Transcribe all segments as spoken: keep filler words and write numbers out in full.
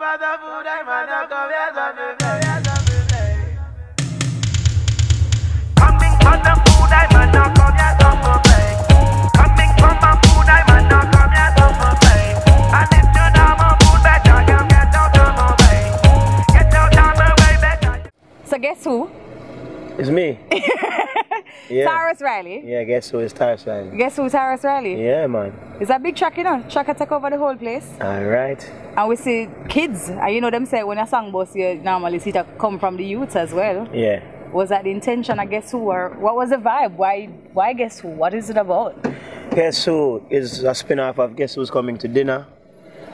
So guess who? It's me. Yeah. Tarrus Riley? Yeah, guess who is Tarrus Riley? Guess who is Tarrus Riley? Yeah, man. It's a big track, you know. Track take over the whole place. Alright. And we see kids, and you know them say when you're song boss, you normally see that come from the youths as well. Yeah. Was that the intention of Guess Who, or what was the vibe? Why why Guess Who? What is it about? Guess Who is a spin-off of Guess Who's Coming to Dinner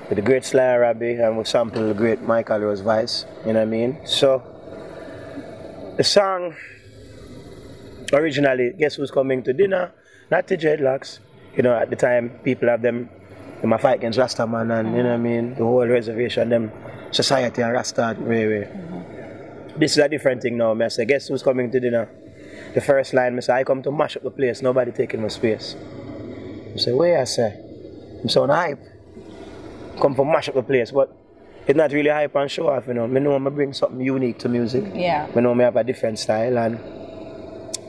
with the great Sly Robbie, and we sample the great Michael Rose voice, you know what I mean? So, the song originally, Guess Who's Coming to Dinner, not to dreadlocks. You know, at the time, people have them, in my fight against Rasta man, and mm-hmm. you know what I mean, the whole reservation, them society and Rasta, way, way. Mm-hmm. This is a different thing now, I say, Guess Who's Coming to Dinner? The first line, I say, I come to mash up the place, nobody taking my space. I say, wait, I say, I'm so hype. Come for mash up the place, but it's not really hype and show off, you know. I know I bring something unique to music. Yeah. I know I have a different style, and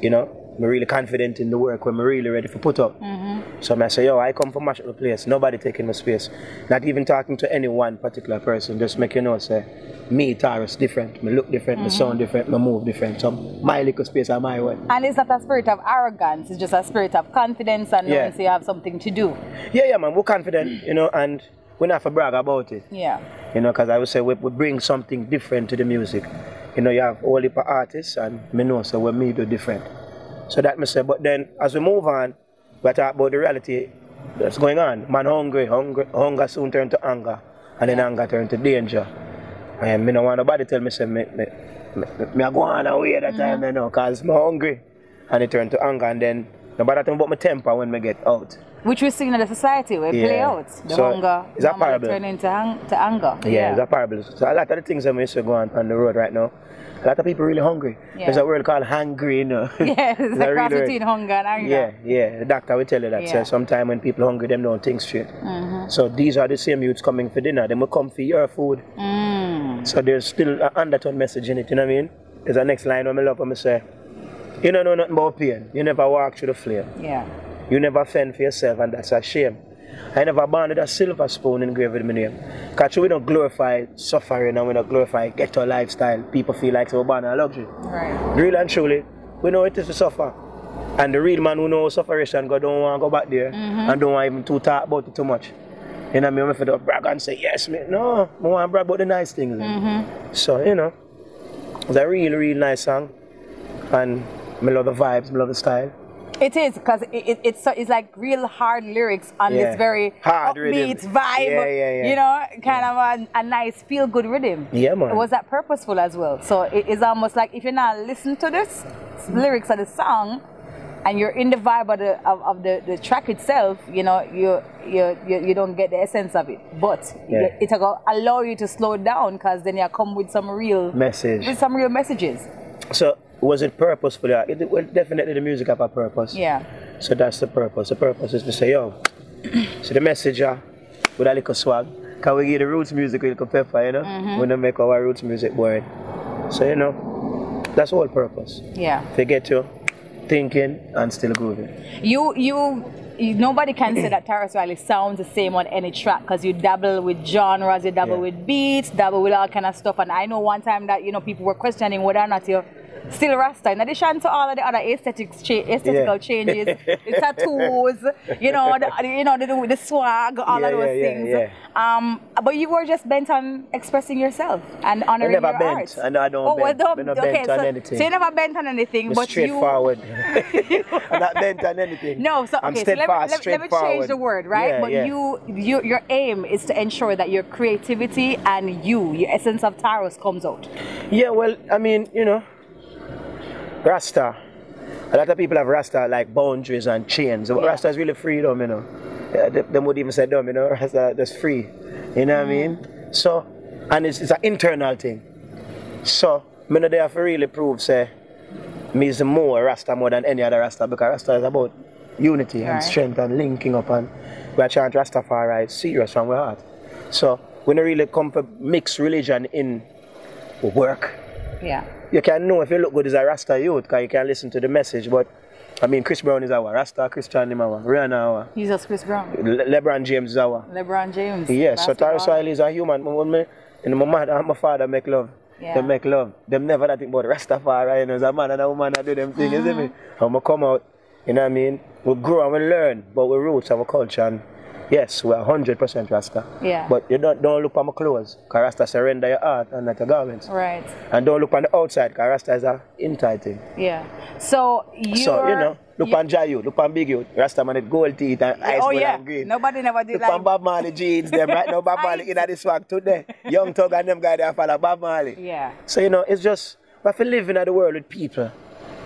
you know, I'm really confident in the work when I'm really ready for put up. Mm-hmm. So I say, yo, I come from mash up the place, nobody taking my space. Not even talking to any one particular person, just make you know, say, me, Tarrus, different, me look different, mm-hmm. me sound different, me move different. So my little space and my way. And it's not a spirit of arrogance, it's just a spirit of confidence and knowing yeah. you have something to do. Yeah, yeah, man, we're confident, you know, and we don't have to brag about it. Yeah. You know, because I would say we, we bring something different to the music. You know, you have all the artists, and me know, so when me do different. So that me say, but then as we move on, we talk about the reality that's going on. Man hungry, hungry, hunger soon turn to anger, and then anger turn to danger. And me don't want nobody tell me, say, me, me, me, me I go on away that time, you know, because I'm hungry, and it turn to anger, and then nobody talking about my temper when me get out. Which we see in the society, we yeah. play out. The so hunger is a parable. Turn into ang to anger. Yeah, yeah, it's a parable. So a lot of the things that we used to go on on the road right now, a lot of people really hungry. Yeah. There's a word called hungry, you know. Yeah, there's a cross between hunger and anger. Yeah, yeah. The doctor will tell you that. Yeah. So sometimes when people are hungry, them don't think straight. Mm-hmm. So these are the same youths coming for dinner. They will come for your food. Mm. So there's still an undertone message in it, you know what I mean? There's a next line when I love when I say, you don't know nothing about pain. You never walk through the flame. Yeah. You never fend for yourself, and that's a shame. I never born with a silver spoon engraved with my name. Because we don't glorify suffering, and we don't glorify ghetto lifestyle. People feel like they were born in luxury. Right. Real and truly, we know it is to suffer. And the real man who knows sufferation God don't want to go back there, mm-hmm. and don't want even to talk about it too much. You know what I mean? If I don't brag and say, yes, mate. No, I want to brag about the nice things. Mm-hmm. So, you know, it's a real, real nice song. And I love the vibes, I love the style. It is, because it, it, it's so, it's like real hard lyrics on yeah. this very hard upbeat rhythm. Vibe, yeah, yeah, yeah. you know, kind yeah. of a, a nice feel-good rhythm. Yeah, man. It was that purposeful as well. So it is almost like if you're not listening to this lyrics of the song, and you're in the vibe of the of, of the, the track itself, you know, you you you, you don't get the essence of it. But yeah. it, it'll allow you to slow down, because then you come with some real message, with some real messages. So. Was it purposeful? Yeah. It, well, definitely the music have a purpose. Yeah. So that's the purpose. The purpose is to say, yo, so the messenger with a little swag. Can we give the roots music with a little pepper, you know? Mm-hmm. We don't make our roots music boring. So, you know, that's all purpose. Yeah. They get you thinking and still grooving. You, you, you nobody can say that Tarrus Riley sounds the same on any track, because you dabble with genres, you dabble yeah. with beats, dabble with all kind of stuff. And I know one time that, you know, people were questioning whether or not you're still Rasta, in addition to all of the other aesthetics, cha aesthetical yeah. changes, the tattoos, you know, the, you know, the, the swag, all yeah, of those yeah, things. Yeah, yeah. Um, but you were just bent on expressing yourself and honoring your bent. art. I never bent. I don't oh, bent. Well, don't, okay, bent so, on anything. So you never bent on anything, but straightforward. You... I'm not bent on anything. No, so, okay, so let, far, me, let me change the word, right? Yeah, but yeah. You, you, your aim is to ensure that your creativity and you, your essence of Tarrus comes out. Yeah, well, I mean, you know, Rasta, a lot of people have Rasta like boundaries and chains. Yeah. Rasta is really freedom, you know. Yeah, they, they would even say dumb, you know, Rasta, that's free. You know what mm. I mean? So, and it's, it's an internal thing. So, I know they have to really prove, say, me is more Rasta more than any other Rasta, because Rasta is about unity and right. strength and linking up, and we are trying Rastafari serious from our heart. So, we don't really come for mix religion in work. Yeah. You can know if you look good as a Rasta youth, because you can listen to the message, but I mean, Chris Brown is our Rasta, Christian is our Rihanna our. He's just Chris Brown. Le Lebron James is our. Lebron James. Yes, so Tarrus Riley is a human. And my mother and my father make love. Yeah. They make love. They never that think about Rastafari, you know, as a man and a woman that do them things, mm. you see me? And we come out, you know what I mean? We grow and we learn, but we roots our culture. And yes, we're one hundred percent Rasta. Yeah. But you don't, don't look at my clothes, because Rasta surrender your heart and not your garments. Right. And don't look on the outside, because Rasta is an inside thing. Yeah. So, you So, you know, look on Jayu, look on Big Youth, Rasta man with gold teeth and ice oh, yeah. and green. Nobody never did look like... Look on Bob Marley jeans, them right now, Bob Marley in at this swag today. Young Tug and them guys, they follow Bob Marley. Yeah. So, you know, it's just, we have to live in the world with people.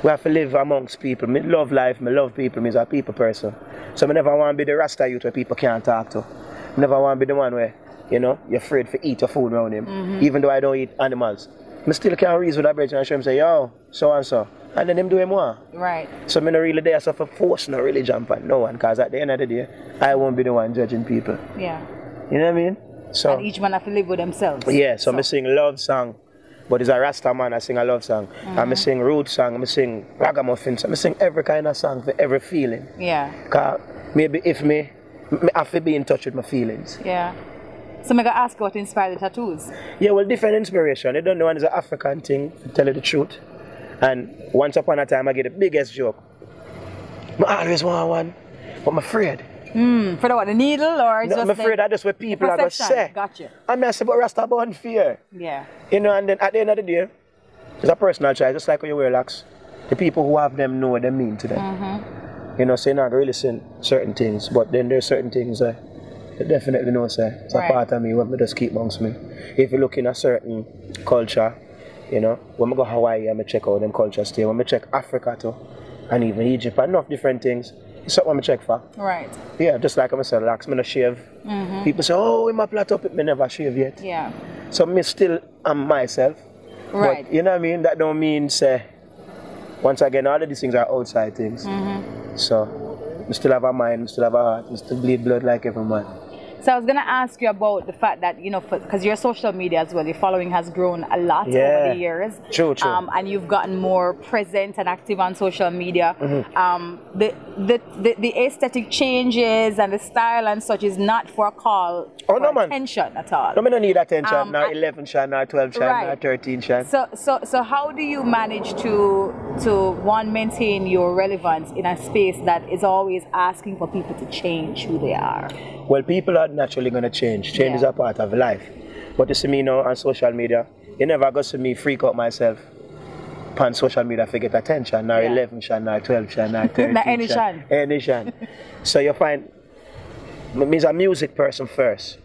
We have to live amongst people. Me love life, me love people, me is a people person. So I never want to be the Rasta youth where people can't talk to. I never want to be the one where, you know, you're afraid to eat your food around him. Mm-hmm. Even though I don't eat animals. I still can't reason with a bridge and show him say, yo, so and so. And then him do him more. Right. So I don't really dare suffer force no religion for no one, because at the end of the day, I won't be the one judging people. Yeah. You know what I mean? So and each man have to live with themselves. Yeah, so, so. I sing love song. But it's a Rasta man, I sing a love song. Mm-hmm. And I sing root song, I sing ragamuffin song, I sing every kind of song for every feeling. Yeah. Because maybe if me, me have to be in touch with my feelings. Yeah. So I got to ask what inspired the tattoos? Yeah, well, different inspiration. You don't know, one is an African thing, to tell you the truth. And once upon a time, I get the biggest joke. I always want one, but I'm afraid. Mm, for the what, the needle or no, just I'm afraid like, that's what people are going to say. Gotcha. I mean, I say, but Rasta born fear. Yeah. You know, and then at the end of the day, it's a personal choice, just like when you wear locks. The people who have them know what they mean to them. Mm-hmm. You know, so you're not really seeing certain things, but then there's certain things uh, that definitely know, say, it's right. a part of me, what me just keep amongst me. If you look in a certain culture, you know, when I go to Hawaii, I check out them cultures there. When I check Africa too, and even Egypt, enough different things. It's something I check for. Right. Yeah, just like I said, relax, I don't shave. Mm-hmm. People say, oh, in my plot up, I never shave yet. Yeah. So I still am myself. Right. But you know what I mean? That don't mean, say, once again, all of these things are outside things. Mm-hmm. So I still have a mind, I still have a heart, I still bleed blood like every man. So I was going to ask you about the fact that, you know, because your social media as well, your following has grown a lot yeah. over the years. True, true. Um, and you've gotten more present and active on social media. Mm-hmm. um, the, the, the, the aesthetic changes and the style and such is not for a call oh, for no, attention man. at all. No, I don't need attention, um, now eleven shan, now twelve shan, right. now thirteen shan. So, so, so how do you manage to, to, one, maintain your relevance in a space that is always asking for people to change who they are? Well, people are naturally going to change. Change yeah. is a part of life. But you see me now on social media, you never go see me freak out myself on social media to get attention. Now yeah. eleven shan, now twelve shan, now thirteen shan. Not any shan. Any shan. So you find, me's a music person first.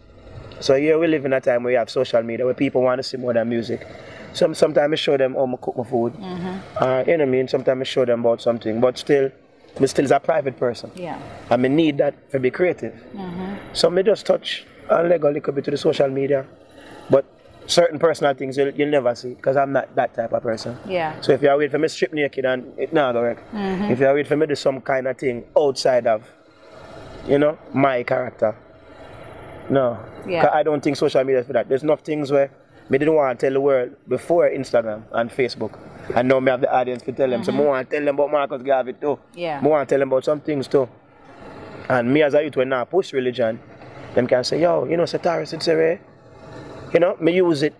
So here we live in a time where you have social media, where people want to see more than music. Some, sometimes I show them, oh, I cook my food. Mm-hmm. uh, you know what I mean? Sometimes I show them about something, but still, me still is a private person. Yeah. And me need that to be creative. Mm-hmm. So me just touch and let go a little bit to the social media. But certain personal things you'll, you'll never see, because I'm not that type of person. Yeah. So if you're waiting for me to strip naked, and it not going to work. Mm-hmm. If you're waiting for me to do some kind of thing outside of, you know, my character. No. Yeah. I don't think social media is for that. There's enough things where me didn't want to tell the world before Instagram and Facebook. And now I have the audience to tell them. Mm-hmm. So I want to tell them about Marcus Garvey too. Yeah. I want to tell them about some things too. And me as a youth, when I push religion, them can say, yo, you know, Tarrus, it's a way. You know, me use it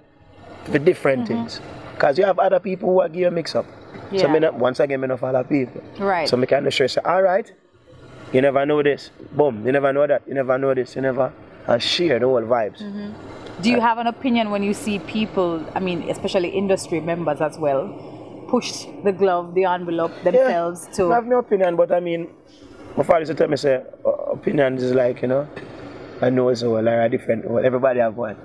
for different mm-hmm. things. Because you have other people who are giving a mix-up. Yeah. So me not, once again, I don't follow people. Right. So I can stress, say, all right, you never know this. Boom, you never know that. You never know this. You never. And share the whole vibes. Mm-hmm. Do you have an opinion when you see people, I mean, especially industry members as well, push the glove, the envelope themselves yeah, to... I have no opinion, but I mean, my father used to tell me, say, opinion is like, you know, I know it's all, like, a different, well, everybody have one.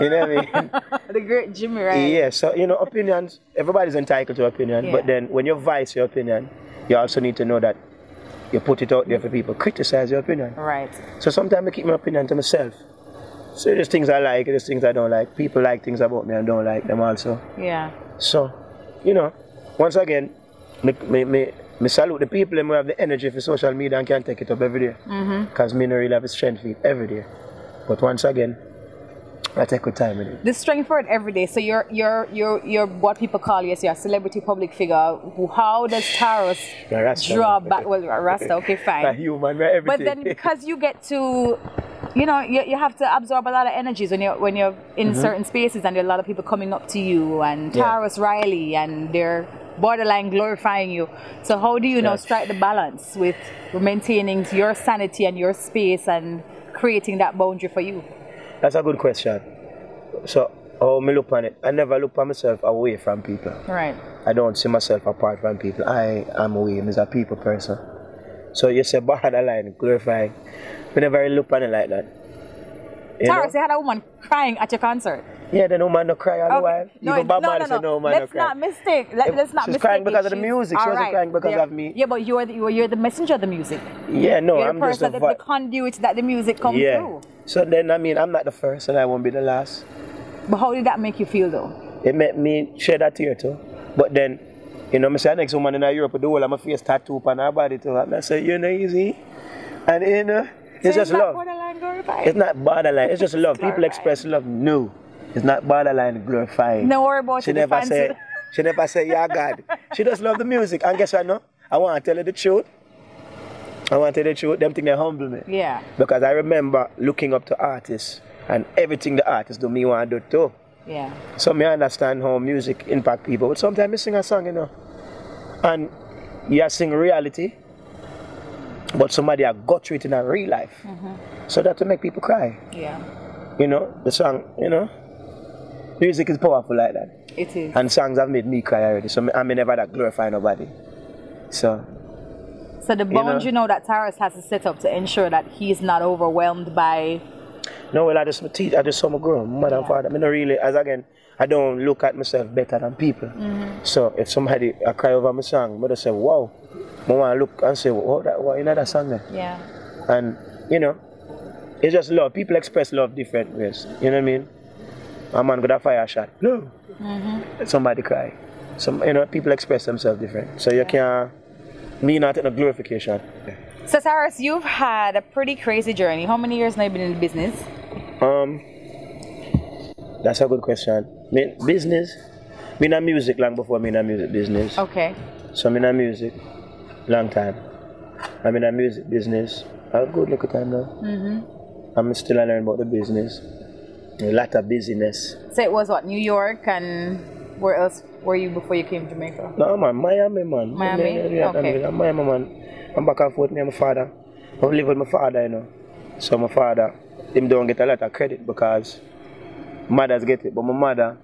You know what I mean? The great Jimmy Riley. Yeah, so, you know, opinions, everybody's entitled to opinion, yeah. but then when you voice your opinion, you also need to know that you put it out there for people, criticize your opinion. Right. So sometimes I keep my opinion to myself. So there's things I like, there's things I don't like. People like things about me and don't like them also. Yeah. So, you know, once again, me, me, me, me salute the people who have the energy for social media and can take it up every day. Because mm-hmm. me no really have the strength for it every day. But once again, I take good time with it. There's strength for it every day. So you're you're you're you're what people call you, yes, you're a celebrity public figure. How does Tarrus draw back? Well, Rasta, okay, fine. A human, everything. But then because you get to, you know, you, you have to absorb a lot of energies when you're when you're in mm-hmm. certain spaces, and there are a lot of people coming up to you and Tarrus yeah. Riley, and they're borderline glorifying you. So how do you yeah. know strike the balance with maintaining your sanity and your space and creating that boundary for you? That's a good question. So how me look on it, I never look at myself away from people. Right. I don't see myself apart from people. I am away. I'm a people person. So you say borderline glorifying. We never really look on it like that. You Tarrus, you had a woman crying at your concert. Yeah, the woman no cry all the okay. while. No, Even Bob Marley said no woman no cry. Let's not mistake. Let, let's not mistake. She was crying because of the music. She wasn't right. crying because yeah. of me. Yeah, but you're the, you're the messenger of the music. Yeah, no, you're I'm the person just the, the conduit that the music comes yeah. through. So then, I mean, I'm not the first and I won't be the last. But how did that make you feel though? It made me shed a tear too. But then, you know, I said, the next woman in Europe with the whole of my face tattoo up on her body too. And I said, you know, easy. And you know, it's so just love. It's not borderline. It's just love. People express love. No, it's not borderline glorifying. No worry about she it. Never said, she never said, yeah, God. She just love the music. And guess what, no? I want to tell her the truth. I want to tell you the truth. Them things they humble me. Yeah. Because I remember looking up to artists and everything the artists do, me want to do too. Yeah. So me understand how music impact people. But sometimes I sing a song, you know, and you sing reality, but somebody I got through it in a real life. Mm-hmm. So that to make people cry. Yeah. You know, the song, you know, music is powerful like that. It is. And songs have made me cry already. So I may never that glorify nobody. So. So the boundary, you know, you know that Tarrus has to set up to ensure that he's not overwhelmed by. No, well, I just teach. I just saw my girl, mother yeah. and father. I mean, not really. As again, I don't look at myself better than people. Mm-hmm. So if somebody I cry over my song, I just say, "Wow," I want to look and say, "Wow, that, wow, you know that song there." Yeah. And you know, it's just love. People express love different ways. You know what I mean? A man got a fire shot. No. Mm-hmm. Somebody cry. Some, you know, people express themselves different. So you yeah. can't. Me not in a glorification. So Tarrus, you've had a pretty crazy journey. How many years now you've been in the business? Um, that's a good question. Me, business, me in music long before me in music business. Okay. So me in music, long time. I'm in a music business. A good little time now. Mm-hmm. I'm still learning about the business. A lot of busyness. So it was what, New York and where else? Were you before you came to Jamaica? No, man, Miami, man. Miami? Yeah, okay. I'm Miami, man. I'm back and forth with my father. I live with my father, you know. So my father, him don't get a lot of credit because mothers get it. But my mother,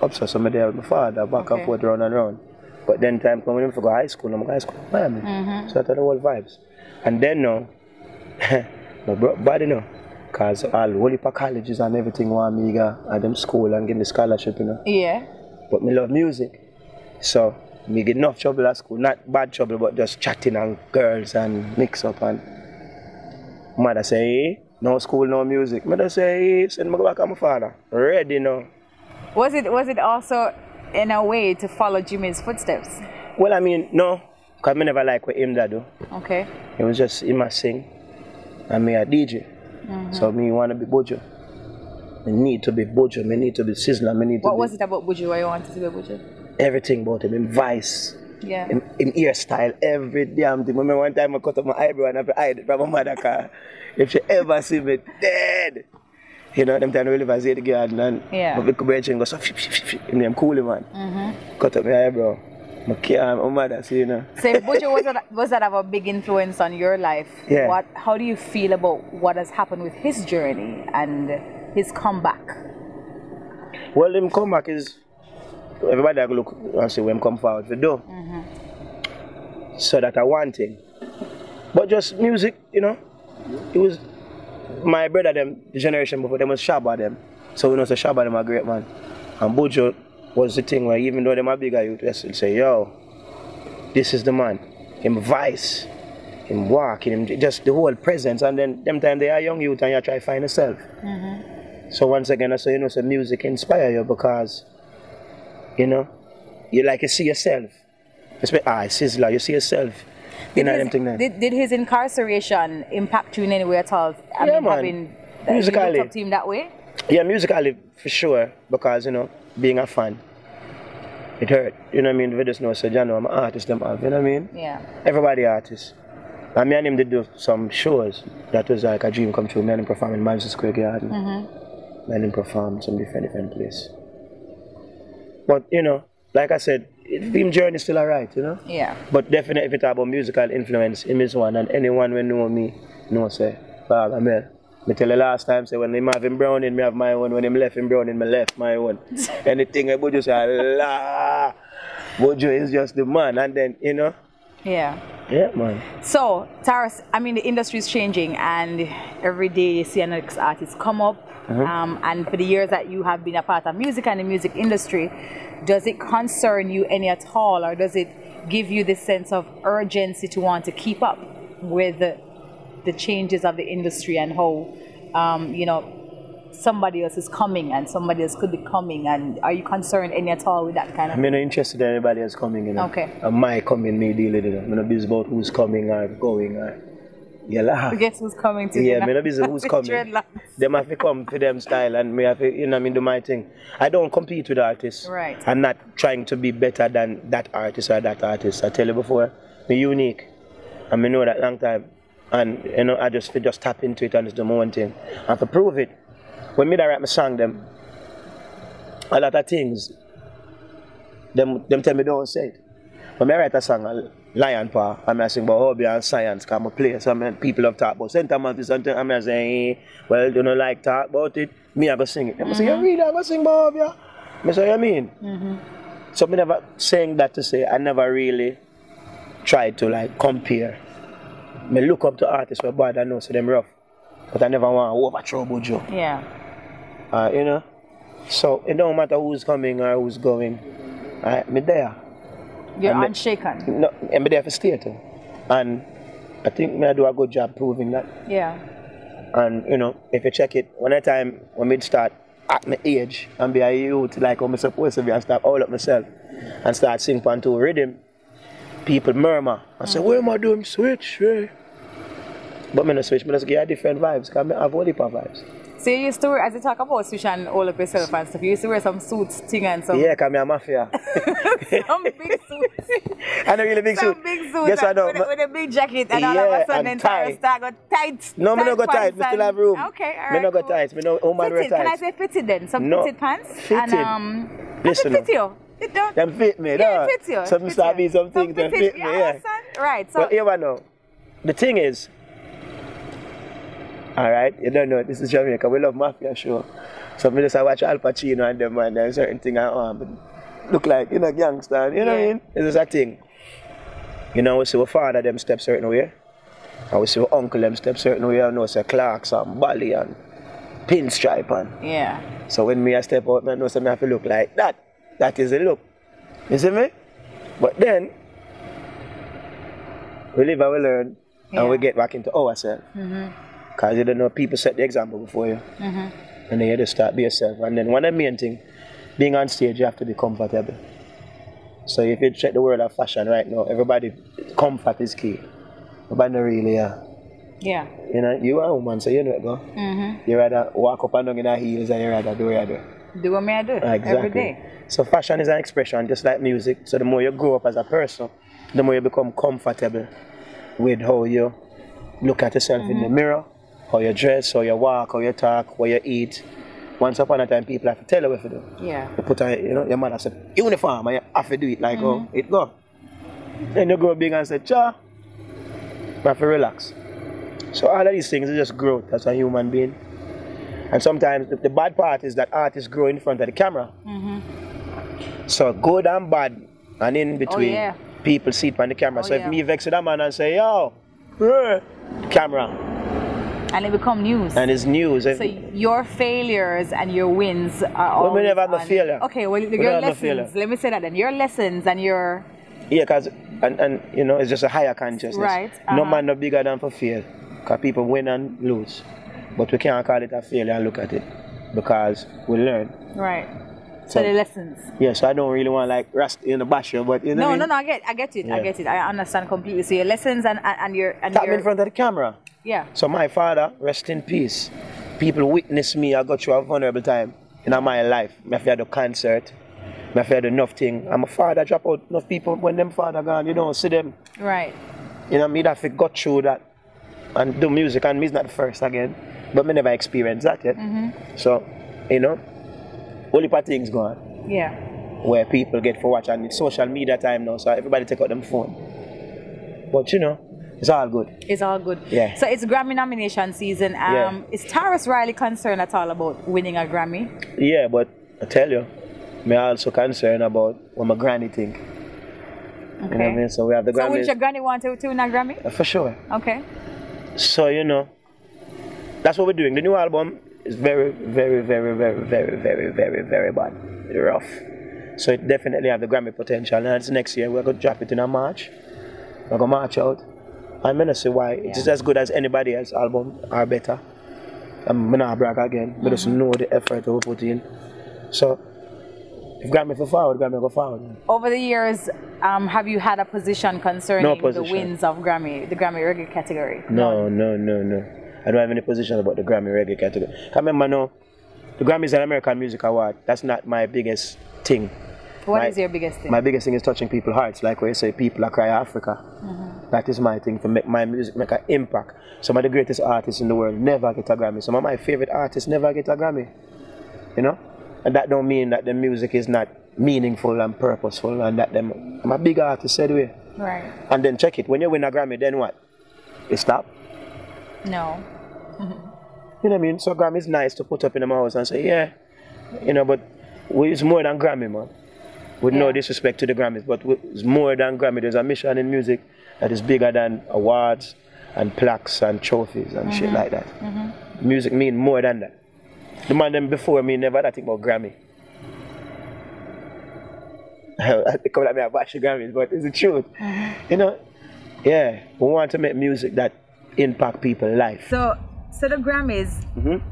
upset some there with my father, back okay. and forth, round and round. But then time come when him to go to high school, I'm going to high school in Miami. Mm-hmm. So I tell the whole vibes. And then now, my body now. Because all the whole colleges and everything want me to go at them school and give me scholarship, you know. Yeah. But me love music, so me get enough trouble at school. Not bad trouble, but just chatting and girls and mix up. And mother say, hey, no school, no music. Mother say, hey, send me back to my father. Ready now. Was it was it also in a way to follow Jimmy's footsteps? Well, I mean, no, because I never like what him that do. Okay. It was just him a sing, and me a D J. Mm-hmm. So me want to be Bojo. I need to be Bojo, I need to be Sizzla, I need to What be was it about Bojo why you wanted to be Bojo? Everything about him, him vice, yeah. him, him hairstyle, every damn thing. Remember one time I cut up my eyebrow and I hide it from my mother car. If she ever see me, dead. You know, them time we live at the garden and yeah. my bridge and go, so, and I'm cool, man. Mm-hmm. Cut up my eyebrow. My car, my mother, see, you know. So if Bojo was that, was that have a big influence on your life, yeah. what, how do you feel about what has happened with his journey and his comeback? Well, him comeback is everybody that look and see when come forward the door. Mm-hmm. So that I want him. But just music, you know, it was my brother them, the generation before them was Shabba them. So we know so Shabba them a great man. And Bojo was the thing where even though them are bigger, you just say, yo, this is the man. Him vice, him walk, him just the whole presence. And then them time they are young youth and you try to find yourself. Mm-hmm. So once again, I say, you know, so music inspire you because, you know, you like you see yourself. Ah, Sizzla, you see yourself. You did know his, them thing did, did his incarceration impact you in any way at all? I yeah, mean, man. Having musically. Looked up to him that way? Yeah, music I live for sure, because, you know, being a fan, it hurt. You know what I mean? We just know, so, you know, I'm an artist, them have, you know what I mean? Yeah. Everybody artist. And me and him did do some shows that was like a dream come true. Me and him performed in Madison Square Garden. Mm-hmm. Me and him performed some different, different place. But, you know, like I said, him journey is still alright, you know? Yeah. But definitely if it's about musical influence, him is one. And anyone who know me, know, say, Bob Amel. I tell you last time, say, when him have him brown in, me have my own. When him left him brown in, me left my own. Anything I Bojo say, la, Bojo is just the man. And then, you know? Yeah. Yeah, man. So, Tarrus, I mean, the industry is changing, and every day you see an artist come up. Mm-hmm. um, and for the years that you have been a part of music and the music industry, does it concern you any at all, or does it give you this sense of urgency to want to keep up with the, the changes of the industry and how, um, you know, somebody else is coming and somebody else could be coming? And are you concerned any at all with that kind of? I'm not interested in anybody else coming, you know. Okay. And my coming, me deal with it. I'm not busy about who's coming or going. Or, you laugh. Guess who's coming to yeah, me not busy who's coming. Them have to come to them style, and me have to, you know, I mean, do my thing. I don't compete with artists. Right. I'm not trying to be better than that artist or that artist. I tell you before, me unique. And I know that long time. And, you know, I just, just tap into it and just do my own thing. And to prove it, when me that write my song, them, a lot of things, them, them tell me don't say it. When I write a song, a Lion Power, and I sing about hobby and science, because I'm a player, so I mean, people have talked about sentiment, something, and I say, hey, well, you don't like talk about it, me I go sing it. They mm-hmm. say, you really, I go sing about hobby? I say, you mean? Mm-hmm. So I never saying that to say, I never really tried to like compare. I look up to artists who are bad, I know, so them rough. But I never want to overthrow Bojo. Yeah. Uh, you know? So it don't matter who's coming or who's going. I, I'm there. You're and unshaken. Me, no, I'm there for stay too. And I think I do a good job proving that. Yeah. And you know, if you check it, one time when I start at my age and be a youth like how I'm supposed to be and start all up myself and start singing panto rhythm, people murmur and say, mm-hmm. where am I doing switch? Hey? But I don't switch, I just get different vibes, because I have Olipa vibes. So you used to wear, as you talk about switch and all of yourself and stuff, you used to wear some suits, thing and some... Yeah, because I'm a mafia. Some big suits. I know really big suits. Some big suits yes, I know. With, with a big jacket and yeah, all of a sudden and tie. Start got tight. No, tight I don't go tight, and... I still have room. Okay, all right. I don't cool. go tight, I don't woman wear tight. Can I say fitted then? Some no. fitted pants? Fitted. And, um, listen. It don't them fit me, yeah, it fits you. Something start me, some things that fit me, yeah. Right, so... But here I know, the thing is, all right, you don't know, this is Jamaica, we love mafia show. So I just watch Al Pacino and them and there's certain thing I want, but look like, you know, gangster, you know yeah. what I mean? It's just a thing. You know, we see our father them step certain way, and we see our uncle them step certain way, and we see Clarks and Bally and Pinstripe and... Yeah. So when me I step out, I know something I have to look like that. That is the look. You see me? But then, we live and we learn, yeah. and we get back into ourselves. Mm-hmm. Because you don't know, people set the example before you. Mm-hmm. And then you just start be yourself. And then one of the main things, being on stage, you have to be comfortable. So if you check the world of fashion right now, everybody, comfort is key. Nobody really are. Yeah. You know, you are a woman, so you know it, go. Mm-hmm. You rather walk up and down in her heels, and you rather do what you do. Do what I do, exactly. Every day. So fashion is an expression, just like music. So the more you grow up as a person, the more you become comfortable with how you look at yourself mm-hmm. in the mirror, how you dress, how you walk, how you talk, what you eat. Once upon a time, people have to tell you what to do. Yeah. You put on, you know, your mother said, uniform, and you have to do it like mm-hmm. how it go. Then you grow big and say, cha, you have to relax. So all of these things is just growth as a human being. And sometimes the, the bad part is that artists grow in front of the camera. Mm-hmm. So good and bad and in between, oh, yeah. people see it on the camera. Oh, so yeah. if me vex with a man and say, yo, uh, camera. And it become news. And it's news. So if, your failures and your wins are well, we never have on, no failure. Okay, well, we your lessons, no let me say that then. Your lessons and your... Yeah, because, and, and you know, it's just a higher consciousness. Right. Uh-huh. No man no bigger than for fail. Because people win and lose. But we can't call it a failure and look at it because we learn. Right. So, so the lessons. Yeah, so I don't really want to like rust in the bash you, but you know. No, I mean? no, no, I get I get it. Yeah. I get it. I understand completely. So your lessons and, and, and your and tap your... in front of the camera. Yeah. So my father, rest in peace. people witness me. I got through a vulnerable time in my life. I had a concert. I had enough thing. I'm a father drop out enough people when them father gone, you don't see them. Right. You know, me that I got through that and do music, and me's not the first again. But me never experienced that yet. Mm-hmm. So, you know, only part things gone. Yeah. Where people get for watch, and it's social media time now, so everybody take out them phone. But you know, it's all good. It's all good. Yeah. So it's Grammy nomination season. Um, yeah. Is Tarrus Riley concerned at all about winning a Grammy? Yeah, but I tell you, me also concerned about what my granny think. Okay. You know what I mean? So we have the Grammy. So would your granny want to, to win a Grammy? Uh, for sure. Okay. So you know, that's what we're doing. The new album is very, very, very, very, very, very, very, very bad. Rough. So it definitely have the Grammy potential. And it's next year. We're gonna drop it in a March. We're gonna march out. I'm gonna say why yeah. It's as good as anybody else's album or better. I'm gonna brag again. Mm-hmm. But just know the effort that we put in. So if Grammy for forward, Grammy go forward. Over the years, um, have you had a position concerning no position. the wins of Grammy, the Grammy Reggae category? No, no, no, no. I don't have any position about the Grammy Reggae category. I remember now, the Grammy is an American music award. That's not my biggest thing. What my, is your biggest thing? My biggest thing is touching people's hearts. Like where you say, people are crying Africa. Mm-hmm. That is my thing, to make my music make an impact. Some of the greatest artists in the world never get a Grammy. Some of my favorite artists never get a Grammy. You know? And that don't mean that the music is not meaningful and purposeful, and that them I'm a big artist said way. Right. And then check it. When you win a Grammy, then what? You stop? No. Mm-hmm. You know what I mean? So Grammy's nice to put up in my house and say, yeah, you know, but it's more than Grammy, man. With yeah. no disrespect to the Grammys, but it's more than Grammy. There's a mission in music that is bigger than awards and plaques and trophies and mm-hmm. shit like that. Mm-hmm. Music means more than that. The man them before me never had a thing about Grammy. They come at me about the Grammys, but it's the truth. You know? Yeah, we want to make music that impact people's life. So, so the Grammys, mm-hmm.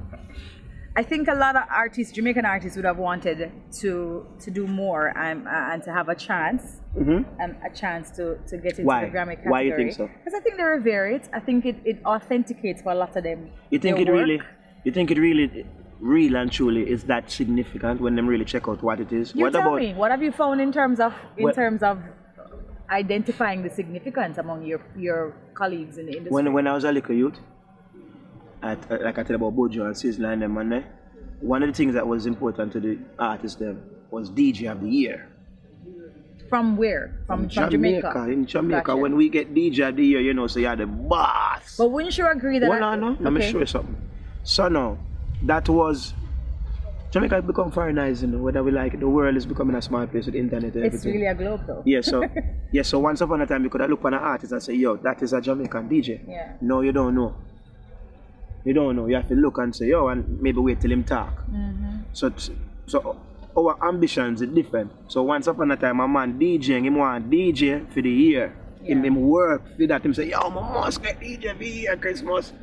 I think a lot of artists, Jamaican artists, would have wanted to to do more and, uh, and to have a chance, mm-hmm. and a chance to, to get into Why? the Grammy category. Why do you think so? Because I think they revere it. I think it, it authenticates for a lot of them. You think it work. really, you think it really, real and truly is that significant when them really check out what it is? You what tell about, me, what have you found in terms of in well, terms of identifying the significance among your your colleagues in the industry? When when I was a little youth, at, uh, like I tell about Bojo and Sizzla and them, and uh, one of the things that was important to the artists them was D J of the year. From where? From, from Jamaica. Jamaica. In Jamaica, gotcha. When we get D J of the year, you know, so you're the boss. But wouldn't you agree that? Well, I, no, no. Okay. Let me show you something. So now. That was Jamaica become foreignized, you know, whether we like it. The world is becoming a small place with internet and everything. It's really a globe though. Yeah, so yeah, so once upon a time you could look on an artist and say, yo, that is a Jamaican D J. Yeah. No, you don't know. You don't know. You have to look and say, yo, and maybe wait till him talk. Mm-hmm. So so our ambitions are different. So once upon a time a man DJing, him want D J for the year. Yeah. Him, him work for that, him say, yo, I must get D J for the year Christmas.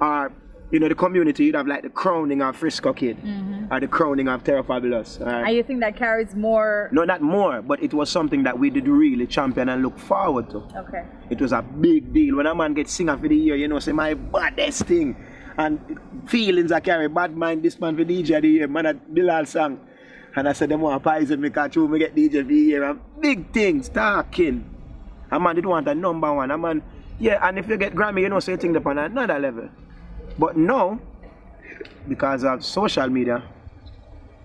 Or you know, the community, you'd have like the crowning of Frisco Kid, mm-hmm. or the crowning of Terra Fabulous. Right? And you think that carries more? No, not more, but it was something that we did really champion and look forward to. Okay. It was a big deal. When a man gets singer for the year, you know, say my baddest thing. And feelings I carry, bad mind, this man for D J of the year, man at Bilal sang. And I said, them want pies in me, catch you, me get D J of the year. And big things, talking. A man did want a number one. A man, yeah, and if you get Grammy, you know, say so things upon another level. But now, because of social media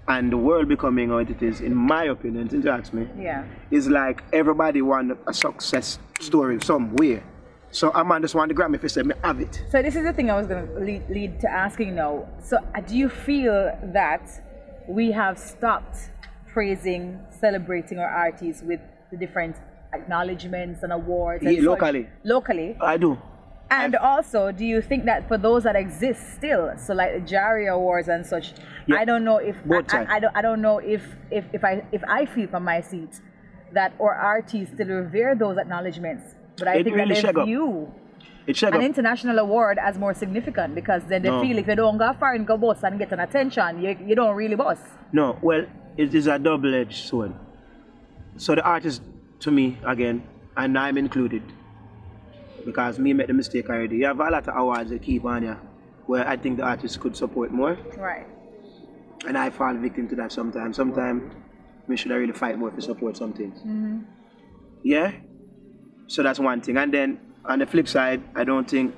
and the world becoming what it is, in my opinion, since you ask me, yeah. it's like everybody wants a success story somewhere. So a man just want the Grammy if he said, me have it. So this is the thing I was going to lead, lead to asking now. So do you feel that we have stopped praising, celebrating our artists with the different acknowledgements and awards? And yeah, locally. Locally? I do. And also, do you think that for those that exist still, so like the Jarry Awards and such, yeah. I don't know if I, I, I don't I don't know if if if I if I feel from my seat that our artists still revere those acknowledgements, but I it think really that they view it an up. international award as more significant because then they no. feel if you don't go far and go boss and get an attention, you you don't really boss. No, well, it is a double-edged sword. So the artist, to me again, and I'm included. Because me make the mistake already. You have a lot of awards you keep on here. where I think the artists could support more. Right. And I fall victim to that sometimes. Sometimes we should really fight more to support some things. Mm-hmm. Yeah? So that's one thing. And then on the flip side, I don't think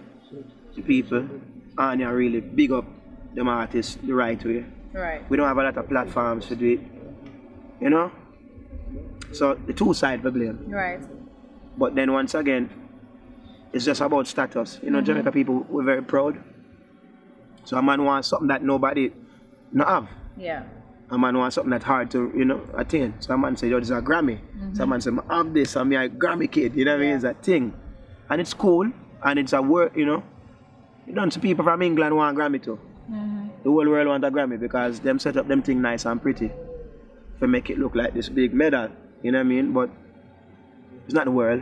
the people are really big up them artists the right way. Right. We don't have a lot of platforms to do it. You know? So the two sides we blame. Right. But then once again, it's just about status. You know, mm-hmm. Jamaica people, we're very proud. So a man wants something that nobody not have. Yeah. A man wants something that's hard to, you know, attain. So a man says, yo, this is a Grammy. Mm-hmm. Someone says, I have this, I'm a Grammy kid. You know what I mean? Yeah. It's a thing. And it's cool, and it's a work, you know. You don't see people from England want a Grammy too. Mm-hmm. The whole world want a Grammy because them set up them thing nice and pretty to make it look like this big medal. You know what I mean? But it's not the world.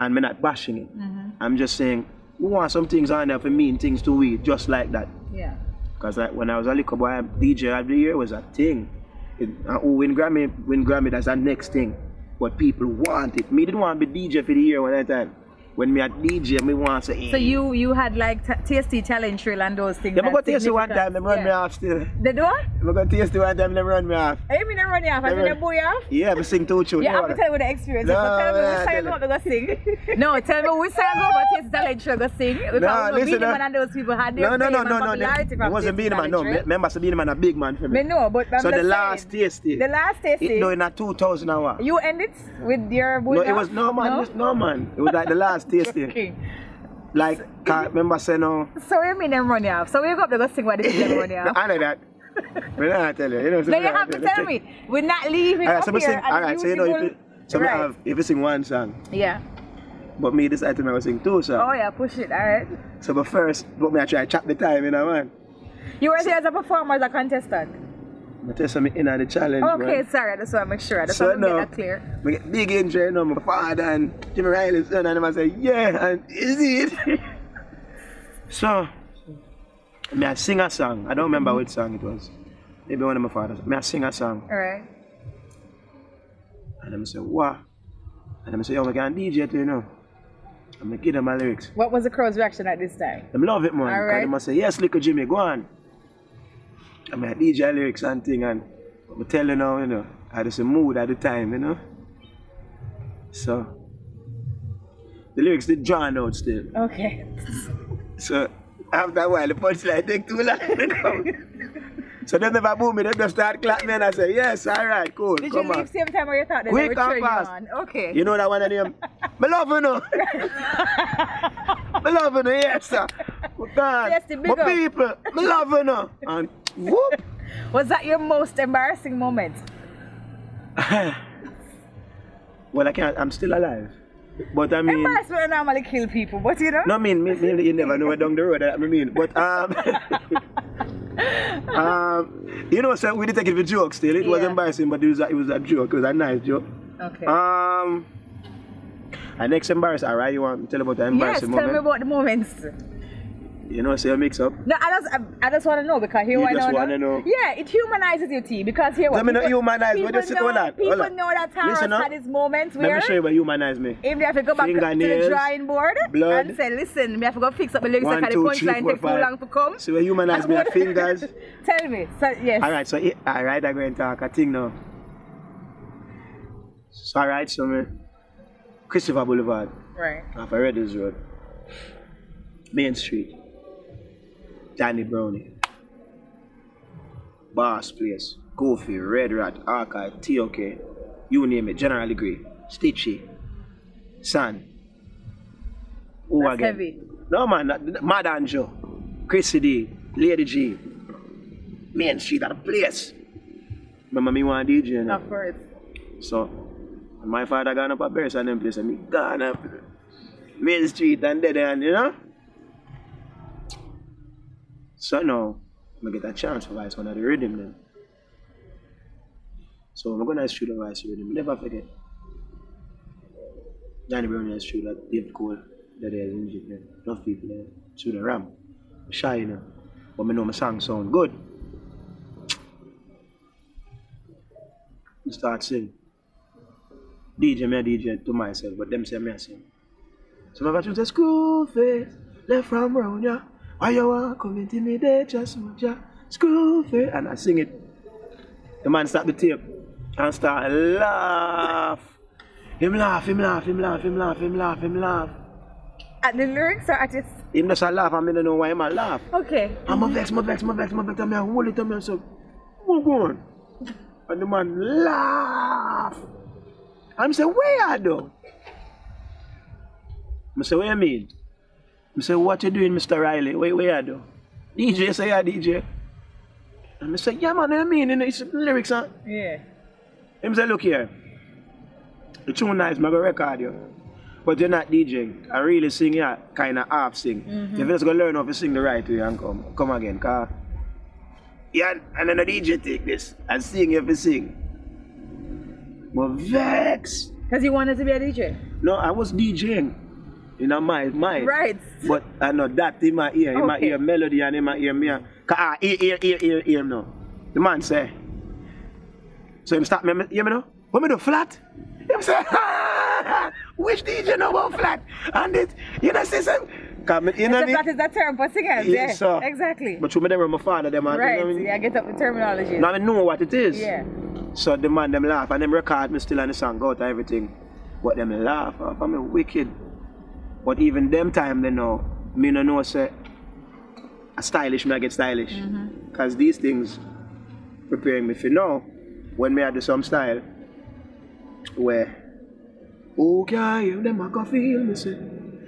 And we're not bashing it. Mm-hmm. I'm just saying, we want some things on there for mean things to we, just like that. Yeah. Because like when I was a little boy, D J of the year was a thing. It, uh, oh, win Grammy, win Grammy, that's the next thing. But people want it. Me didn't want to be D J for the year when I time. When me at D J, me want to say. Hey. So you you had like t tasty challenge trail and those things. They go tasty one time, they run yeah. me off still. They do? They go tasty one time, they run me off. Hey, you mean they run you off? I mean they boy off? Yeah, we sing two tunes. Yeah, I'm gonna tell you the experience. No, so tell me which side you go sing. No, tell me which side you go about tasty challenge trail go sing. Because no, listen, no. And those people had no, no, no, no, no, no. It wasn't being man, no. Remember, being man a big man for me. Me know, but so the last tasty. The last tasty. No, in a two thousand one. You ended with your boy off? No, it was no man. No man. It was like the last. Tasty. Okay. Like, so, can't remember saying no. So you mean them run you off? So we go up there go sing what they them run you off? No, I know that. We're not tell you. You know, no, you have to tell, tell me. We're not leaving all right, up so here. Alright, so you know, if you, so right. have, if you sing one song. Yeah. But me, this item I was sing two songs. Oh yeah, push it, alright. So but first, but me I try to chop the time, you know, man. You were so, here as a performer, as a contestant? I tell something in on the challenge. Okay, man. Sorry, that's why I make sure. That's so why I no, make that clear. We get big injury, you know, my father and Jimmy Riley's son, and I say, yeah, and is it? So, me I sing a song. I don't remember which song it was. Maybe one of my father's. Me I sing a song. Alright. And I say, what? And I say, yo, I can D J too, you know. I'm going to give them my lyrics. What was the crowd's reaction at this time? They love it, man. Alright. Because they say, yes, little Jimmy, go on. I mean, I D J lyrics and thing, and I'm telling you now, you know, I just a mood at the time, you know. So, the lyrics did drawn out still. Okay. So, after a while, the punchline take too long to come. So, they never boom me, they just start clapping, and I say, yes, all right, cool. Did come you leave the same time where you thought that they were cheering on? Okay. You know that one of them? I love you, no. I love you, no, yes, sir. God, yes, the big my people, I love you, no. And whoop. Was that your most embarrassing moment? Well, I can't, I'm still alive. But I mean, embarrassment normally kill people, but you know? No, I mean, me, me, you never know where down the road, I mean. But, um, um, you know, so we did take it for jokes still. It yeah. was embarrassing, but it was, a, it was a joke. It was a nice joke. Okay. Um, and next embarrassing, all right, you want to tell about the embarrassing yes, moment? Yes, tell me about the moments. You know, say so a mix up. No, I just, I, I just want to know because here you I just want to know. Yeah, it humanizes you, T. Because here, what? Let me not humanize. People, people, know, that. people know that Tarrus had his moments where. Let me show you what humanize me. If they have to go back fingernails, to the drawing board blood, and say, listen, we have to go fix up the lyrics and the punchline take too long to come. So you humanize me, fingers. Tell me. So, yes. All right, so all right, I go and talk. I think now. So, all right, so me, Christopher Boulevard. Right. Off Redwoods Road, Main Street. Danny Brownie, Boss Place, Goofy, Red Rat, Archive, T O K, you name it, General Degree, Stitchy, Sun, who that's again? Heavy. No man, Mad Anjo, Chrissy D, Lady G, Main Street at the place. Remember me want D J you know? Of course. So, my father gone up at Bears and them place and me gone up Main Street and dead end, you know? So now, I'm going to get a chance to voice one of the rhythm then. So I'm going to shoot a voice rhythm. Never forget. Danny Brown has shoot that Dave Cole, that is in Japan. Enough people there. Shoot a ram. I'm shy, you know. But I know my song sound good. I start singing. D J, I D J to myself, but them say I sing. So I got to say, school face, left from round, yeah. Why you want come intimidate just much school fair? And I sing it. The man start the tape and start laugh. Him laugh, him laugh, him laugh, him laugh, him laugh, him laugh. At the lyrics or at his? Him just a laugh and I don't know why him a laugh. Okay. I'm a vex, my vex, my vex, my vex, I'm a hold it to myself. Move on. And the man laugh. I'm saying, where are you? I say, what do you mean? I say, what you doing, Mister Riley? Where, where are you? D J, say, yeah, D J. And I say, yeah, man, what do you mean? It's lyrics, huh? Yeah. He said, look here. The tune nice, I'm going to record you. But you're not DJing. I really sing, yeah, kind of half sing. Mm-hmm. You're just going to learn how to sing the right way and come, come again. Cause yeah, and then the D J take this and sing if you sing. But vex. Because you wanted to be a D J? No, I was DJing in my mind. Right. But I know that in my ear, in okay. my ear melody and in my ear me. Cause I hear, hear, hear, hear, hear now. The man say. So him start me, hear me now? What me do, flat? Him say, which D J know about flat? And it, you know, see some. Cause you know what I mean? Flat is that term, but again, yeah, yeah so, exactly. But you remember my father, them man. Right, you know what I mean? Yeah, I get up the terminology. Now I know what it is. Yeah. So the man them laugh and them record me still and the song go to everything. But them laugh off and me wicked. But even them time they know, me no know say a stylish me I get stylish. Mm-hmm. Cause these things preparing me for now. When me I do some style where oh yeah, them I can feel me say.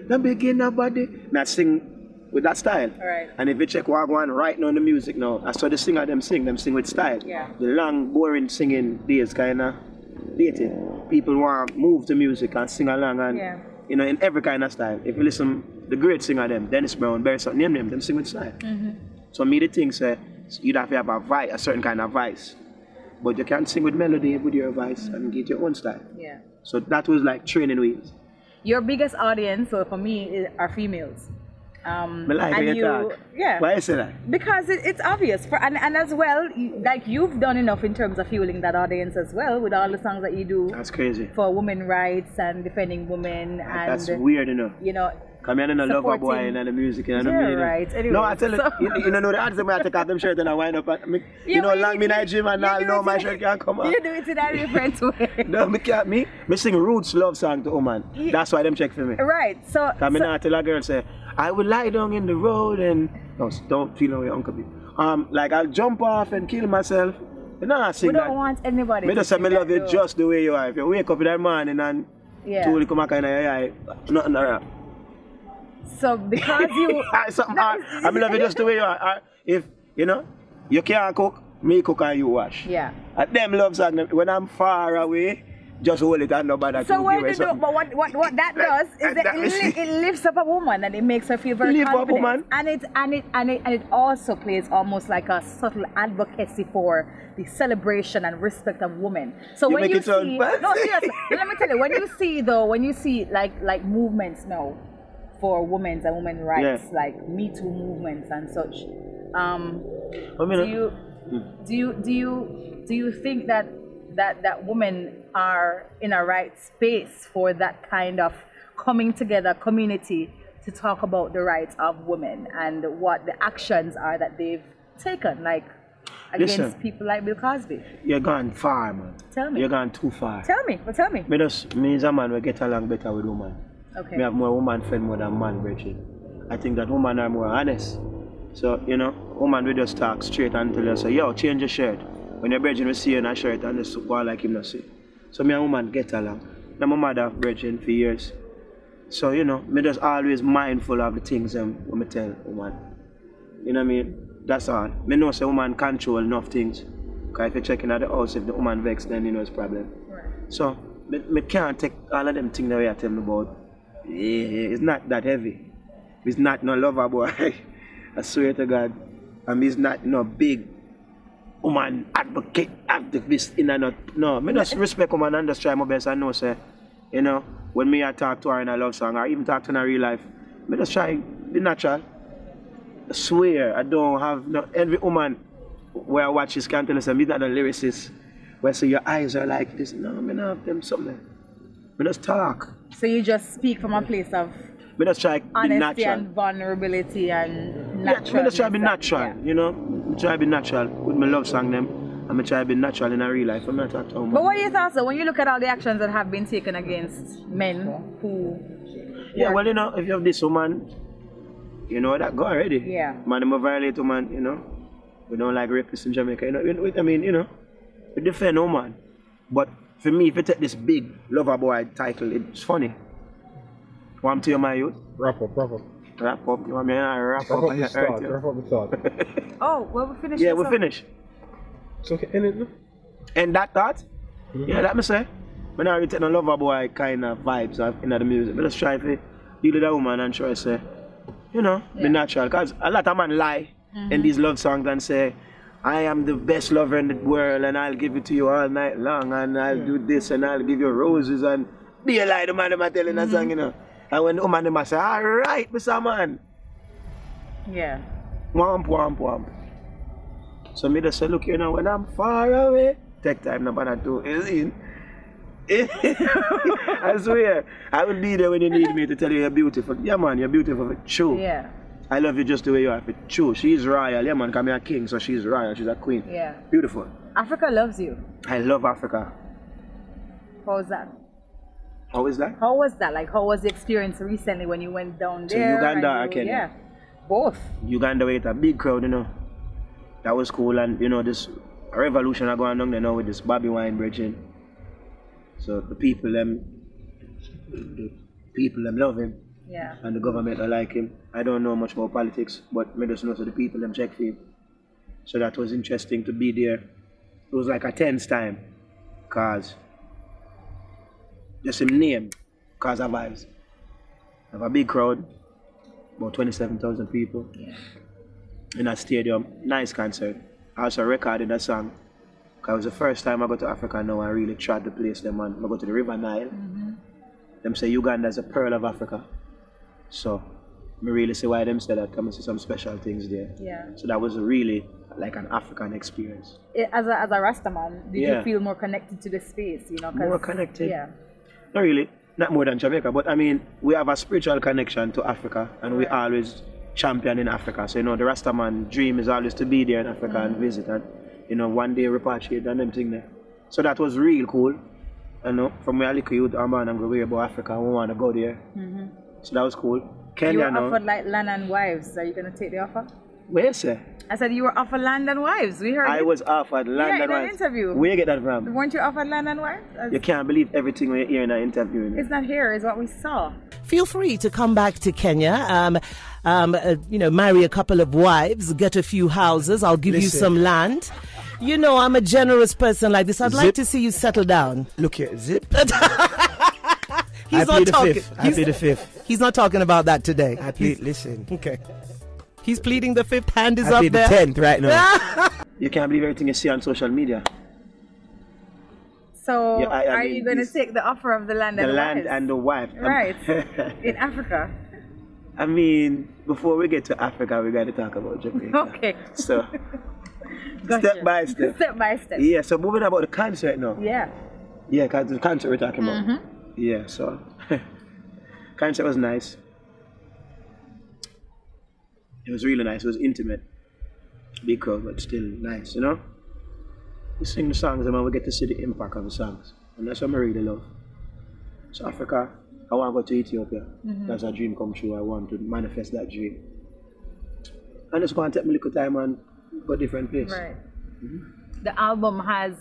Them beginner body. Me I sing with that style. Right. And if you check what I go on right now in the music now, I saw the singer them sing, them sing with style. Yeah. The long, boring singing days kinda dated. People want to move to music and sing along and yeah. you know, in every kind of style. If you listen, the great singer them, Dennis Brown, Barry Sutton, name them, them sing with style. Mm-hmm. So me the thing say, you'd have to have a vice, a certain kind of vice. But you can't sing with melody with your voice mm-hmm. and get your own style. Yeah. So that was like training wheels. Your biggest audience, so for me, are females. Um, like and you, talk. Yeah. Why is that? Because it, it's obvious, for, and and as well, you, like you've done enough in terms of fueling that audience as well with all the songs that you do. That's crazy. For women's rights and defending women, like, and that's weird enough. You know, come here and a lover boy and the music and you know, yeah, really. Right. Anyway, no, I tell so. you, you, you know the answer. I take out them shirt and I wind up. At, me, yeah, you know, long me night gym and all know my shirt can't come out. You do it in a different way. No, me can't. Me, me sing roots love song to woman. Yeah. That's why them check for me. Right. So. Come so, in and tell a girl say. I would lie down in the road and no, don't feel away, Uncle B. Um, like I'll jump off and kill myself. You know I sing that. We don't that. want anybody. Me just say me love you just the way you are. If you wake up in that morning and yeah, totally come back in your eye, nothing like that. So because you, something hard. I love you just the way you are. If you know, you can't cook, me cook and you wash. Yeah. And them loves and when I'm far away. Just hold it and nobody so can give it. So what do? But what, what, what that does like, is that, that it, is li it lifts up a woman and it makes her feel very confident. Up woman. And it and it and it and it also plays almost like a subtle advocacy for the celebration and respect of women. So you when make you it see, no seriously, let me tell you, when you see though, when you see like like movements now for women's and women's rights, yeah, like Me Too movements and such, um, I mean, do you hmm. do you do you do you think that that that women are in a right space for that kind of coming together community to talk about the rights of women and what the actions are that they've taken, like against Listen, people like Bill Cosby? You're gone far, man. Tell me. You're gone too far. Tell me. Well, tell me. Me just me as a man, we get along better with women. Okay. We have more woman friend more than man, Bridget. I think that women are more honest. So you know, woman we just talk straight and tell us, say, yo, change your shirt. When your brethren will see you in a shirt and just go like him not see. So me and woman get along. Now my mother have brethren for years. So you know, me just always mindful of the things um, when I tell woman. You know what I mean? That's all. Me know say woman control enough things. Cause if you check in at the house, if the woman vexed, then you know it's problem. Right. So me, me can't take all of them things that we are telling about. Yeah, it's not that heavy. It's not no lover boy. I swear to God. And it's not no big woman advocate, activist, in and out. No, I just respect woman and just try my best. I know, sir. You know, when me I talk to her in a love song or even talk to her in real life, I just try be natural. I swear, I don't have no every woman where I watch this can tell us, I'm not a lyricist, where say your eyes are like this. No, I don't have them something. I just talk. So you just speak from a place of we just try to be natural. Honesty and vulnerability and natural. Yeah, we just try to be natural, yeah. you know. I try to be natural with my love song them. I'm trying to be natural in a real life. I'm not at home. But what do you think, sir, when you look at all the actions that have been taken against men who... Yeah, well, you know, if you have this woman, you know that go already. Yeah. Man, I'm a violate woman, you know. We don't like rapists in Jamaica. You know, I mean, you know, we defend woman. But for me, if you take this big lover boy title, it's funny. Warm to you, my youth. Wrap up, wrap up. Wrap up. You want me to wrap up? Wrap up the thought. Wrap up the thought. Oh, well, we're finished. Yeah, we're finished. So okay, end it, no? End that thought? Mm-hmm. Yeah, that me say. But now you take no lover boy kind of vibes in the music. But let's try to deal with that woman and try to say, you know, yeah. be natural. Because a lot of men lie mm-hmm. in these love songs and say, I am the best lover in the world and I'll give it to you all night long and I'll yeah. do this and I'll give you roses and be a lie, the man I'm telling that mm-hmm. song, you know. And when the woman them say, all right, Mister Man. Yeah. Womp, womp, womp. So me just say, look, you know, when I'm far away, take time, number no, two is in. I swear, I will be there when you need me to tell you you're beautiful. Yeah, man, you're beautiful for true. Yeah. I love you just the way you are for true. She's royal, yeah, man, because I'm a king, so she's royal, she's a queen. Yeah. Beautiful. Africa loves you. I love Africa. How was that? How is that? How was that? Like, how was the experience recently when you went down there? To Uganda or Kenya? Yeah, both. Uganda, with a big crowd, you know. That was cool, and you know, this revolution are going on there now with this Bobi Wine bridging. So the people them, the people them love him, yeah. and the government don't like him. I don't know much about politics, but me just know so the people them check for him. So that was interesting to be there. It was like a tense time, cause just him name, cause of vibes. Have a big crowd, about twenty-seven thousand people. Yeah. In that stadium, nice concert. I also recorded that song. Cause it was the first time I go to Africa now and really tried to place them on. I go to the River Nile. Mm-hmm. Them say Uganda is a pearl of Africa. So I really see why them say that. Come and see some special things there. Yeah. So that was really like an African experience. It, as a as a Rasta man, did yeah. you feel more connected to the space? You know, more connected. Yeah. Not really. Not more than Jamaica, but I mean, we have a spiritual connection to Africa, and right. we always. Champion in Africa, so you know the Rastaman dream is always to be there in Africa mm-hmm. and visit, and you know one day repatriate and everything there. So that was real cool, you know. From where I look youth, I'm going to about Africa. We want to go there, mm-hmm. so that was cool. Kenya, you were offered now, like land and wives. Are you going to take the offer? Where sir? I said you were offered land and wives. We heard. I it. was offered land yeah, and in wives. Interview. Where you get that from? Weren't you offered land and wives? As... You can't believe everything we hear in an interview. You know? It's not here. It's what we saw. Feel free to come back to Kenya. Um, um, uh, you know, marry a couple of wives, get a few houses. I'll give Listen. you some land. You know, I'm a generous person like this. I'd zip. like to see you settle down. Look here, zip. He's I not talking. I play the fifth. He's not talking about that today. I play, Listen. Okay. He's pleading the fifth. Hand is I up the there. tenth right now. You can't believe everything you see on social media. So, yeah, I, I are mean, you going to take the offer of the land the and the land wives? and the wife? Right. In Africa. I mean, before we get to Africa, we got to talk about Jamaica. Okay. So, gotcha. step by step. Step by step. Yeah. So moving about the concert now. Yeah. Yeah, because the concert we're talking about. Mm-hmm. Yeah. So, concert was nice. It was really nice. It was intimate, big crowd, but still nice, you know. We sing the songs, and we get to see the impact of the songs, and that's what I really love. So Africa, I want to go to Ethiopia. Mm-hmm. That's a dream come true. I want to manifest that dream, and it's going to take me a little time and go different place. Right. Mm-hmm. The album has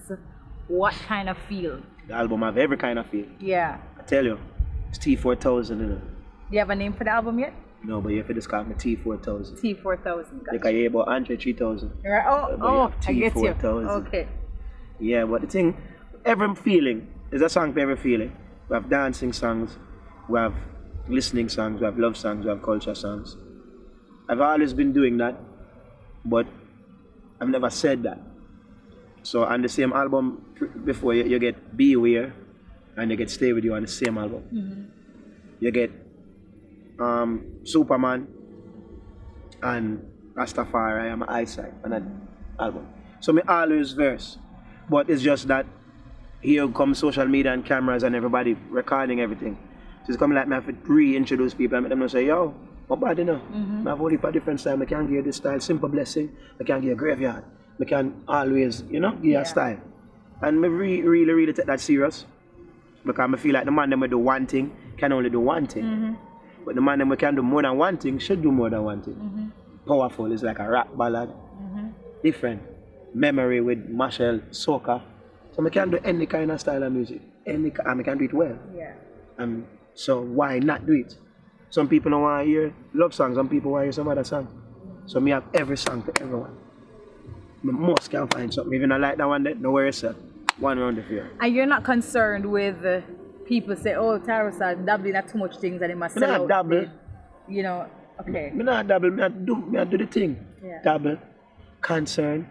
what kind of feel? The album have every kind of feel. Yeah. I tell you, it's T four thousand. You know. Do you have a name for the album yet? No, but you have to discount my T four thousand. T four thousand, gotcha. Like I hear about Andre three thousand. Right. Oh, oh I get you. Okay. Yeah, but the thing, every feeling, is a song for every feeling. We have dancing songs, we have listening songs, we have love songs, we have culture songs. I've always been doing that, but I've never said that. So on the same album before, you, you get Beware, and you get Stay With You on the same album. Mm-hmm. You get Um, Superman and Rastafari, I am eyesight on that album. So me always verse, but it's just that here comes social media and cameras and everybody recording everything. So it's coming like me have to reintroduce people and make them know say, yo, my bad, you know. Mm-hmm. I have only for different style. I can't give you this style, simple blessing. I can't give you a graveyard. I can always, you know, give you yeah. a style. And I re really, really take that serious. Because I feel like the man that do one thing can only do one thing. Mm-hmm. But the man that can do more than one thing should do more than one thing. Mm-hmm. Powerful, it's like a rap ballad. Mm-hmm. Different. Memory with martial, soccer. So I can do any kind of style of music. Any, and I can do it well. Yeah. Um, so why not do it? Some people don't want to hear love songs, some people want to hear some other song. So me have every song to everyone. I must can find something. Even I like that one, don't worry yourself. One round of fear. And you're not concerned with uh, people say, oh, Tarrus are doubling that too much things and they must sell out. Double. They, you know, okay. Me not double, me not do, me not do the thing. Yeah. Double, concern.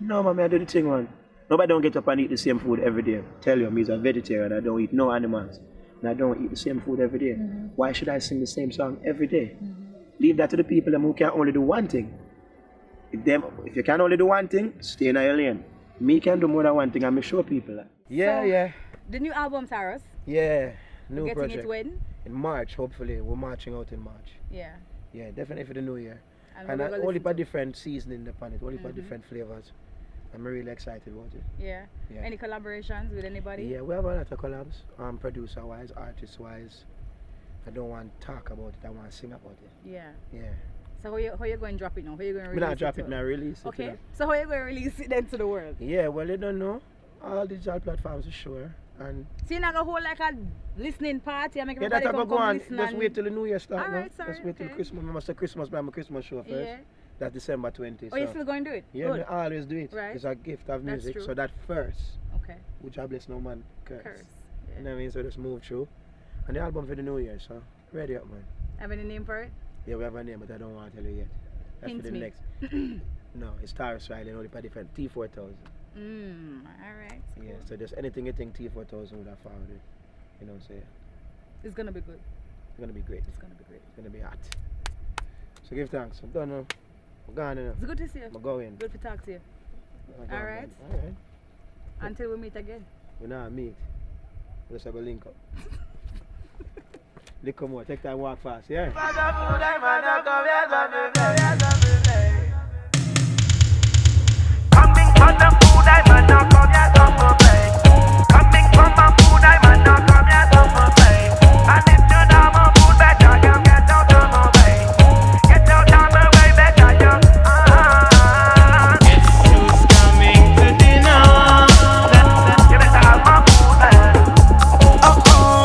No, man, me I do the thing, man. Nobody don't get up and eat the same food every day. Tell you, me is a vegetarian, I don't eat no animals. And I don't eat the same food every day. Mm-hmm. Why should I sing the same song every day? Mm-hmm. Leave that to the people who can only do one thing. If, them, if you can only do one thing, stay in your lane. Me can do more than one thing and me show people that. Yeah, so, yeah. The new album, Tarrus? Yeah, new getting project. Getting it when? In March, hopefully. We're marching out in March. Yeah. Yeah, definitely for the new year. And, and only by different seasoning upon it, only mm-hmm. by different flavors. I'm really excited about it. Yeah. yeah. Any collaborations with anybody? Yeah, we have a lot of collabs, um, producer-wise, artist-wise. I don't want to talk about it, I want to sing about it. Yeah. Yeah. So how you, how you going to drop it now? How you going to release it? Not drop it, it now, release it. Okay. So how you going to release it then to the world? Yeah, well, you don't know. All digital platforms are sure. And so you're not going to hold like a listening party and make yeah, everybody come, go come listen? Yeah, that's going to go on. Just wait till the New Year starts. All right, sorry. Just wait till okay. Christmas. We must have Christmas, but I'm a Christmas show first. Yeah. That's December twentieth. Oh, so. You're still going to do it? Yeah, I always do it. Right. It's a gift of music. So that first, okay. which I bless no man, curse. curse. Yeah. You know what I mean? So just move through. And the album for the New Year, so ready up, man. Have any name for it? Yeah, we have a name, but I don't want to tell you yet. That's Hint for the me. next. No, it's Tarrus Riley, only by different. T four thousand. Mm, alright. Cool. Yeah, so just anything you think T four thousand would have found it. You know what I'm saying? It's going to be good. It's going to be great. It's going to be great. It's going to be hot. So give thanks. I'm done now. I'm gone now. It's good to see you. I'm going. Good to talk to you. Alright. Alright. Until we meet again. We not meet. We just have a link up. Look, come on, take that walk fast, yeah? Come